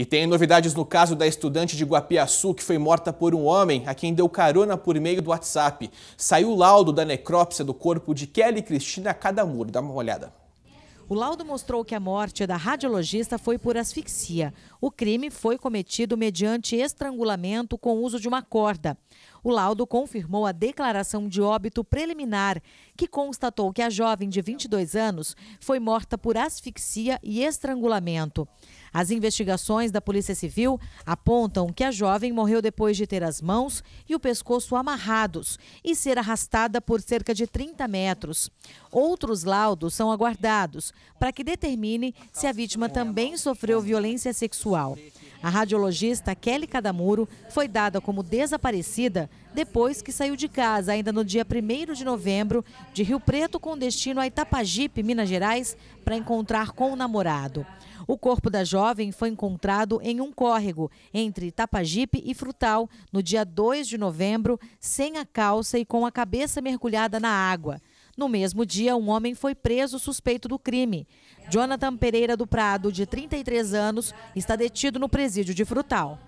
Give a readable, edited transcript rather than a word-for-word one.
E tem novidades no caso da estudante de Guapiaçu que foi morta por um homem a quem deu carona por meio do WhatsApp. Saiu o laudo da necrópsia do corpo de Kelly Cristina Cadamuro. Dá uma olhada. O laudo mostrou que a morte da radiologista foi por asfixia. O crime foi cometido mediante estrangulamento com uso de uma corda. O laudo confirmou a declaração de óbito preliminar, que constatou que a jovem de 22 anos foi morta por asfixia e estrangulamento. As investigações da Polícia Civil apontam que a jovem morreu depois de ter as mãos e o pescoço amarrados e ser arrastada por cerca de 30 metros. Outros laudos são aguardados para que determine se a vítima também sofreu violência sexual. A radiologista Kelly Cadamuro foi dada como desaparecida depois que saiu de casa, ainda no dia 1º de novembro, de Rio Preto, com destino a Itapajipe, Minas Gerais, para encontrar com o namorado. O corpo da jovem foi encontrado em um córrego, entre Itapajipe e Frutal, no dia 2 de novembro, sem a calça e com a cabeça mergulhada na água. No mesmo dia, um homem foi preso suspeito do crime. Jonathan Pereira do Prado, de 33 anos, está detido no presídio de Frutal.